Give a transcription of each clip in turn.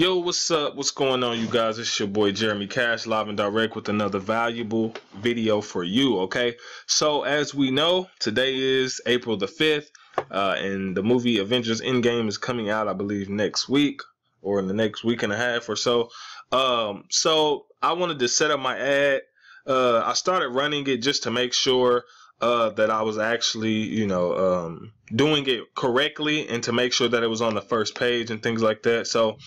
Yo, what's up? What's going on, you guys? It's your boy Jeremy Cash, live and direct with another valuable video for you, okay? So, as we know, today is April the 5th, and the movie Avengers Endgame is coming out, I believe, next week or in the next week and a half or so. So, I wanted to set up my ad. I started running it just to make sure that I was actually, you know, doing it correctly and to make sure that it was on the first page and things like that. So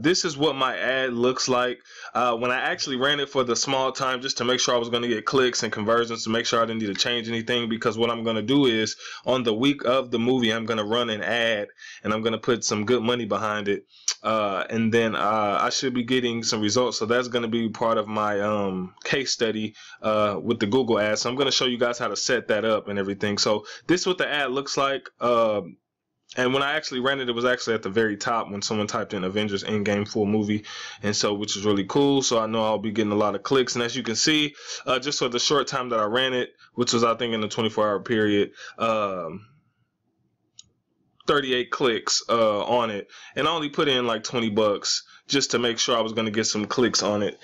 this is what my ad looks like. When I actually ran it for the small time, just to make sure I was going to get clicks and conversions, to make sure I didn't need to change anything, because what I'm going to do is on the week of the movie, I'm going to run an ad and I'm going to put some good money behind it. And then I should be getting some results. So that's going to be part of my case study with the Google ad. So I'm going to show you guys how to set that up and everything. So this is what the ad looks like. And when I actually ran it, it was actually at the very top when someone typed in Avengers Endgame full movie, and so, which is really cool. So I know I'll be getting a lot of clicks. And as you can see, just for the short time that I ran it, which was I think in the 24-hour period, 38 clicks on it, and I only put in like 20 bucks just to make sure I was going to get some clicks on it.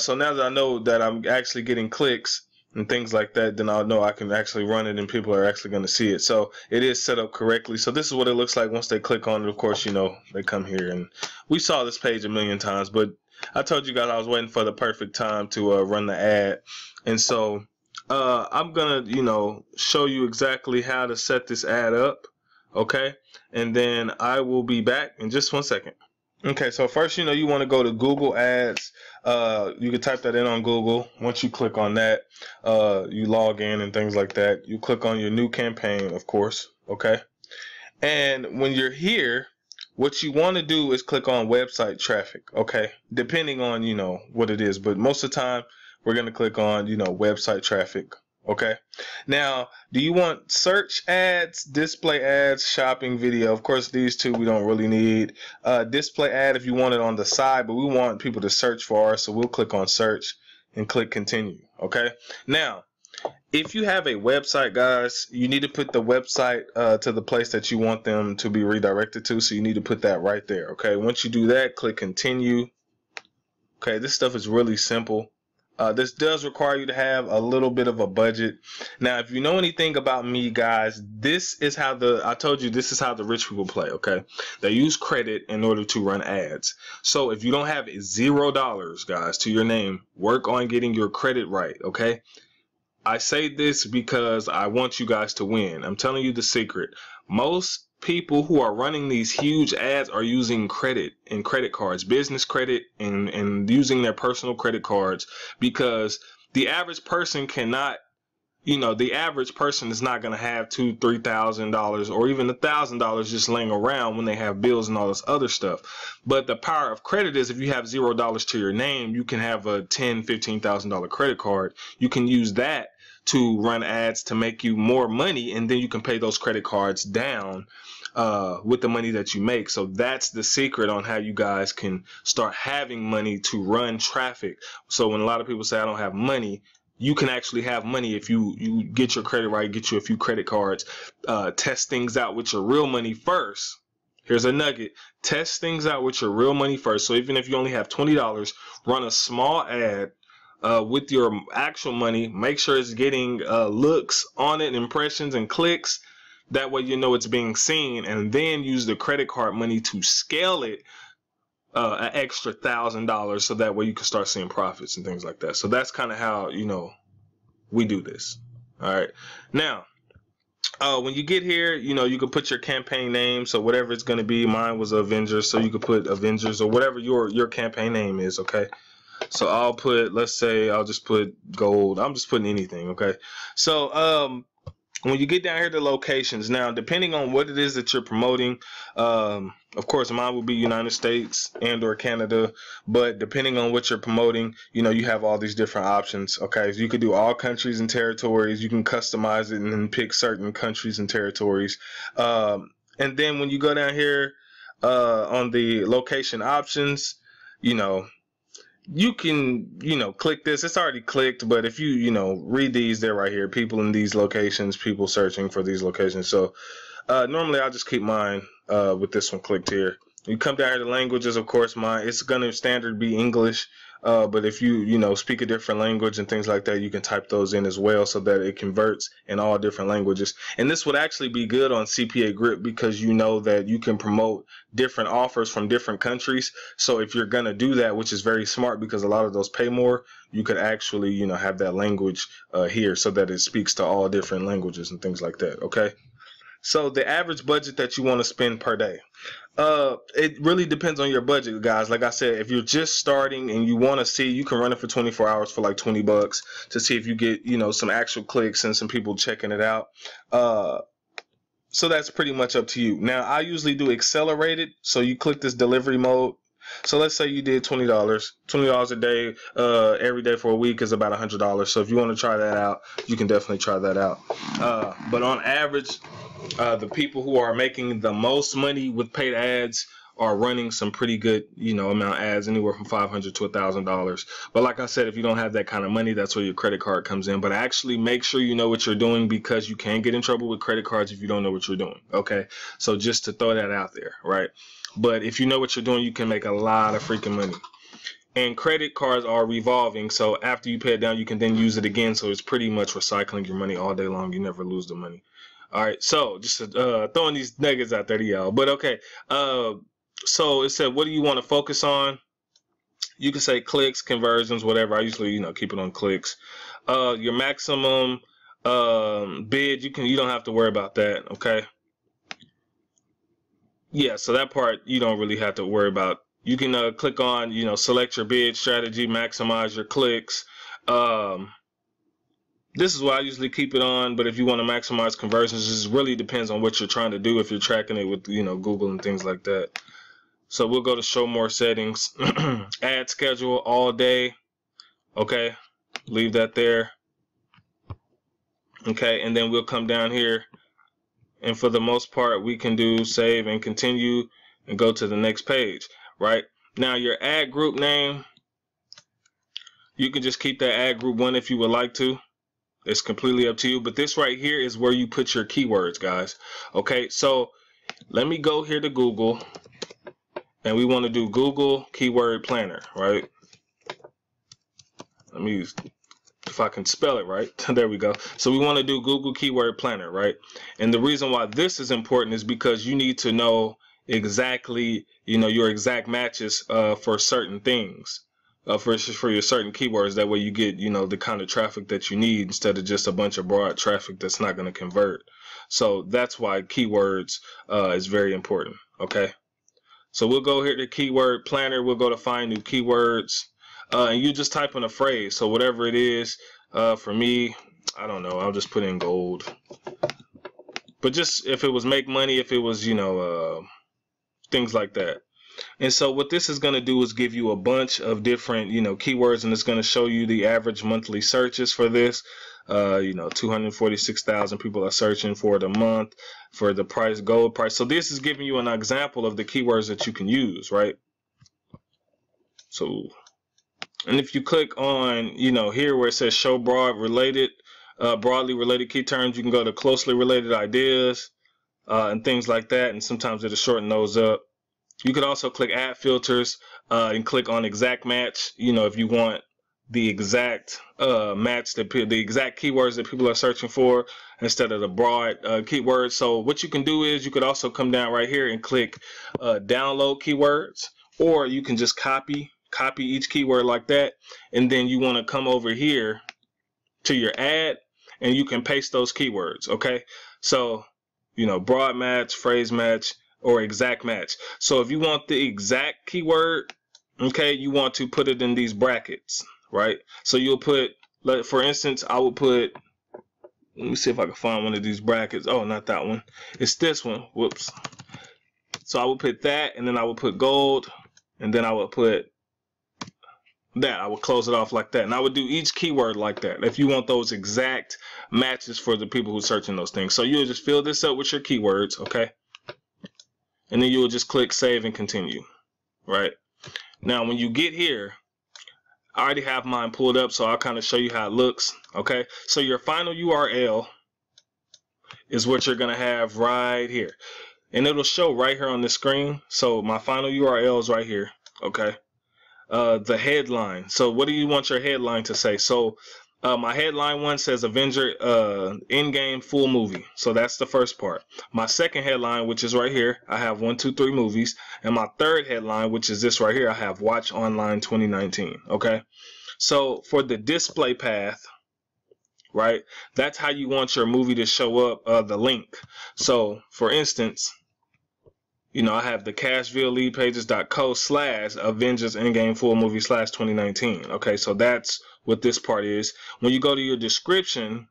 So now that I know that I'm actually getting clicks and things like that, then I'll know I can actually run it and people are actually going to see it. So it is set up correctly. So this is what it looks like once they click on it. Of course, you know, they come here, and we saw this page a million times, but I told you guys I was waiting for the perfect time to run the ad. And so I'm going to, you know, show you exactly how to set this ad up. Okay, and then I will be back in just 1 second. Okay, so first, you know, you want to go to Google Ads. You can type that in on Google. Once you click on that, you log in and things like that. You click on your new campaign, of course, okay? And when you're here, what you want to do is click on website traffic, okay? Depending on, you know, what it is. But most of the time, we're going to click on, you know, website traffic. Okay, now, do you want search ads, display ads, shopping video? Of course, these two we don't really need. Display ad if you want it on the side, but we want people to search for ours, so we'll click on search and click continue. Okay, now, if you have a website, guys, you need to put the website to the place that you want them to be redirected to, so you need to put that right there. Okay, once you do that, click continue. Okay, this stuff is really simple. This does require you to have a little bit of a budget. Now, if you know anything about me, guys, this is how I told you this is how the rich people play, okay? They use credit in order to run ads. So if you don't have $0, guys, to your name, work on getting your credit right, okay? I say this because I want you guys to win. I'm telling you the secret. Most people who are running these huge ads are using credit and credit cards, business credit, and using their personal credit cards, because the average person cannot, you know, the average person is not going to have $2,000, $3,000 or even $1,000 just laying around when they have bills and all this other stuff. But the power of credit is if you have $0 to your name, you can have a $10,000, $15,000 credit card. You can use that to run ads to make you more money, and then you can pay those credit cards down with the money that you make. So that's the secret on how you guys can start having money to run traffic. So when a lot of people say I don't have money, you can actually have money if you get your credit right, get you a few credit cards, test things out with your real money first. Here's a nugget. Test things out with your real money first. So even if you only have $20, run a small ad with your actual money. Make sure it's getting looks on it, impressions and clicks. That way you know it's being seen, and then use the credit card money to scale it an extra $1,000, so that way you can start seeing profits and things like that. So that's kind of how, you know, we do this. All right, now when you get here, you know, you can put your campaign name, so whatever it's going to be. Mine was Avengers, so you could put Avengers or whatever your campaign name is, okay? So I'll put, let's say I'll just put gold. I'm just putting anything, okay? So when you get down here to locations, now depending on what it is that you're promoting, of course mine would be United States and or Canada, but depending on what you're promoting, you know, you have all these different options, okay? So you could do all countries and territories. You can customize it and then pick certain countries and territories. And then when you go down here on the location options, you know, you can, you know, click this. It's already clicked, but if you, you know, read these, they're right here. People in these locations, people searching for these locations. So normally I'll just keep mine with this one clicked here. You come down to languages, of course, mine, it's going to standard be English, but if you know, speak a different language and things like that, you can type those in as well so that it converts in all different languages. And this would actually be good on CPA Grip because you know that you can promote different offers from different countries. So if you're going to do that, which is very smart because a lot of those pay more, you could actually, you know, have that language here so that it speaks to all different languages and things like that, okay? So the average budget that you want to spend per day. It really depends on your budget, guys. Like I said, if you're just starting and you want to see, you can run it for 24 hours for like 20 bucks to see if you get, you know, some actual clicks and some people checking it out. So that's pretty much up to you. Now, I usually do accelerated. So you click this delivery mode. So let's say you did $20. $20 a day, every day for a week is about $100. So if you want to try that out, you can definitely try that out. But on average, the people who are making the most money with paid ads are running some pretty good, you know, amount of ads, anywhere from $500 to $1,000. But like I said, if you don't have that kind of money, that's where your credit card comes in. But actually make sure you know what you're doing, because you can get in trouble with credit cards if you don't know what you're doing. Okay, so just to throw that out there, right? But if you know what you're doing, you can make a lot of freaking money. And credit cards are revolving, so after you pay it down, you can then use it again. So it's pretty much recycling your money all day long. You never lose the money. All right, so just throwing these nuggets out there to y'all. But okay, so it said, what do you want to focus on? You can say clicks, conversions, whatever. I usually, you know, keep it on clicks. Your maximum bid, you don't have to worry about that, okay? Yeah, so that part you don't really have to worry about. You can click on, you know, select your bid strategy, maximize your clicks. This is why I usually keep it on, but if you want to maximize conversions, this really depends on what you're trying to do, if you're tracking it with, you know, Google and things like that. So we'll go to show more settings, ad schedule all day. Okay, leave that there. Okay, and then we'll come down here. And for the most part, we can do save and continue and go to the next page, right? Now your ad group name, you can just keep that ad group one if you would like to. It's completely up to you. But this right here is where you put your keywords, guys. Okay, so let me go here to Google, and we want to do Google Keyword Planner, right? Let me use, if I can spell it right, there we go. So we want to do Google Keyword Planner, right? And the reason why this is important is because you need to know exactly, you know, your exact matches for certain things. For your certain keywords, that way you get, you know, the kind of traffic that you need instead of just a bunch of broad traffic that's not going to convert. So that's why keywords is very important. Okay, so we'll go here to Keyword Planner. We'll go to Find New Keywords, and you just type in a phrase. So whatever it is, for me, I don't know. I'll just put in gold. But just if it was make money, if it was, you know, things like that. And so what this is going to do is give you a bunch of different, you know, keywords, and it's going to show you the average monthly searches for this. You know, 246,000 people are searching for it a month for the price, gold price. So this is giving you an example of the keywords that you can use, right? So, and if you click on, you know, here where it says show broad related, broadly related key terms, you can go to closely related ideas and things like that. And sometimes it'll shorten those up. You could also click Add Filters and click on Exact Match. You know, if you want the exact match, the exact keywords that people are searching for instead of the broad keywords. So what you can do is you could also come down right here and click Download Keywords, or you can just copy each keyword like that, and then you want to come over here to your ad, and you can paste those keywords. Okay, so you know, broad match, phrase match, or exact match. So if you want the exact keyword, okay, you want to put it in these brackets, right? So you'll put, like, for instance, I will put, let me see if I can find one of these brackets. Oh, not that one. It's this one. Whoops. So I will put that, and then I will put gold, and then I will put that. I will close it off like that, and I would do each keyword like that if you want those exact matches for the people who are searching those things. So you'll just fill this up with your keywords, okay? And then you will just click save and continue, right? Now, when you get here, I already have mine pulled up, so I'll kind of show you how it looks, okay? So your final URL is what you're going to have right here. and it'll show right here on the screen. So my final URL is right here. Okay. The headline. So what do you want your headline to say? So my headline one says Avengers Endgame full movie. So that's the first part. My second headline, which is right here, I have 1, 2, 3 movies. And my third headline, which is this right here, I have Watch Online 2019. Okay. So for the display path, right, that's how you want your movie to show up, the link. So for instance, you know, I have the Cashville leadpages.co/Avengers Endgame full movie/2019. Okay, so that's what this part is. When you go to your description,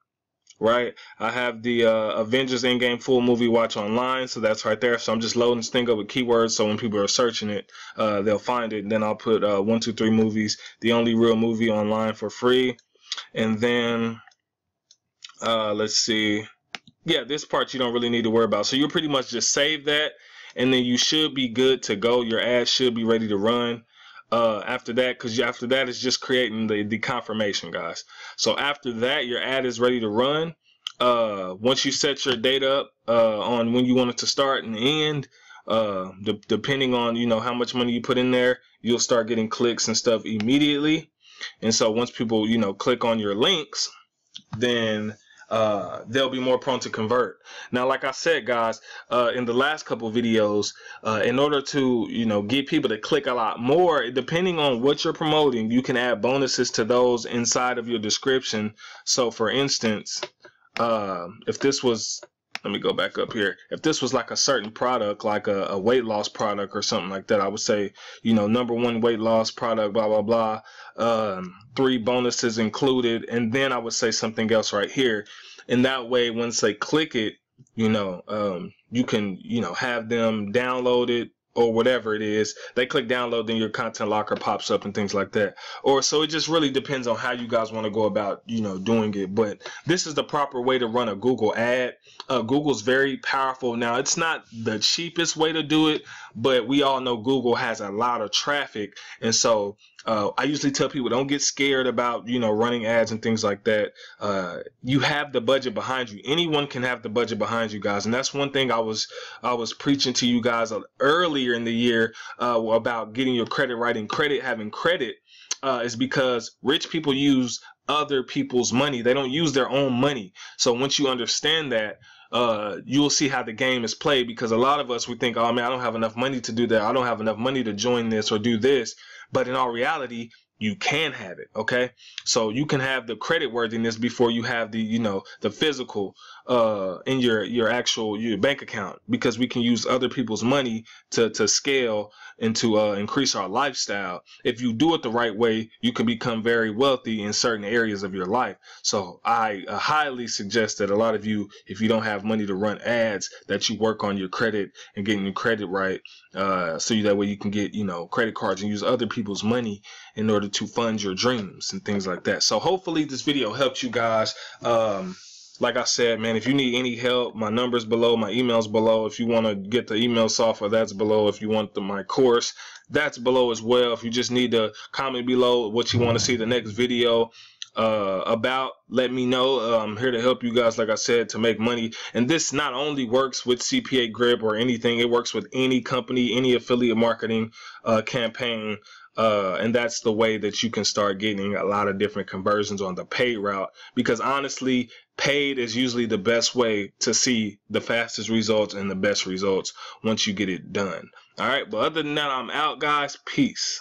right, I have the Avengers Endgame full movie watch online. So that's right there. So I'm just loading this thing up with keywords. So when people are searching it, they'll find it. And then I'll put 1, 2, 3 movies, the only real movie online for free. And then let's see. Yeah, this part you don't really need to worry about. So you'll pretty much just save that. And then you should be good to go. Your ad should be ready to run after that, because after that is just creating the confirmation, guys. So after that, your ad is ready to run. Once you set your date up on when you want it to start and end, depending on, you know, how much money you put in there, you'll start getting clicks and stuff immediately. And so once people, you know, click on your links, then they'll be more prone to convert. Now, like I said, guys, in the last couple videos, in order to, you know, get people to click a lot more, depending on what you're promoting, you can add bonuses to those inside of your description. So for instance, if this was, let me go back up here. If this was like a certain product, like a weight loss product or something like that, I would say, you know, #1 weight loss product, blah, blah, blah, 3 bonuses included. And then I would say something else right here. And that way, once they click it, you know, you can, you know, have them download it or whatever it is. They click download, then your content locker pops up and things like that. Or so it just really depends on how you guys want to go about, you know, doing it. But this is the proper way to run a Google ad. Google's very powerful. Now, it's not the cheapest way to do it, but we all know Google has a lot of traffic. And so I usually tell people, don't get scared about, you know, running ads and things like that. You have the budget behind you. Anyone can have the budget behind you, guys. And that's one thing I was preaching to you guys earlier in the year about getting your credit right and having credit is because rich people use other people's money. They don't use their own money. So once you understand that, you'll see how the game is played, because a lot of us, we think, oh man, I don't have enough money to do that. I don't have enough money to join this or do this. But in all reality, you can have it. Okay. So you can have the credit worthiness before you have the, you know, the physical, in your actual, your bank account, because we can use other people's money to scale and to, increase our lifestyle. If you do it the right way, you can become very wealthy in certain areas of your life. So I highly suggest that a lot of you, if you don't have money to run ads, that you work on your credit and getting your credit right. So that way you can get, you know, credit cards and use other people's money in order to fund your dreams and things like that. So hopefully this video helped you guys. Like I said, man, if you need any help, my number's below, my email's below. If you want to get the email software, that's below. If you want my course, that's below as well. If you just need to comment below what you want to see the next video about, let me know. I'm here to help you guys, like I said, to make money. And this not only works with CPA Grip or anything, it works with any company, any affiliate marketing campaign. And that's the way that you can start getting a lot of different conversions on the paid route, because honestly, paid is usually the best way to see the fastest results and the best results once you get it done. All right. But other than that, I'm out, guys. Peace.